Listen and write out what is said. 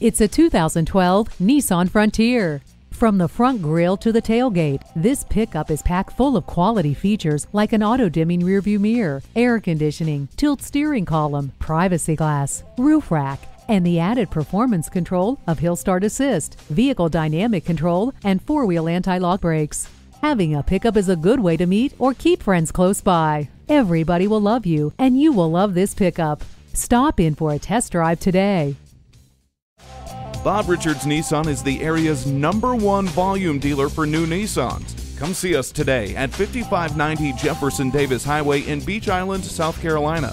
It's a 2012 Nissan Frontier. From the front grille to the tailgate, this pickup is packed full of quality features like an auto-dimming rearview mirror, air conditioning, tilt steering column, privacy glass, roof rack, and the added performance control of Hill Start Assist, vehicle dynamic control, and four-wheel anti-lock brakes. Having a pickup is a good way to meet or keep friends close by. Everybody will love you, and you will love this pickup. Stop in for a test drive today. Bob Richards Nissan is the area's #1 volume dealer for new Nissans. Come see us today at 5590 Jefferson Davis Highway in Beach Island, South Carolina.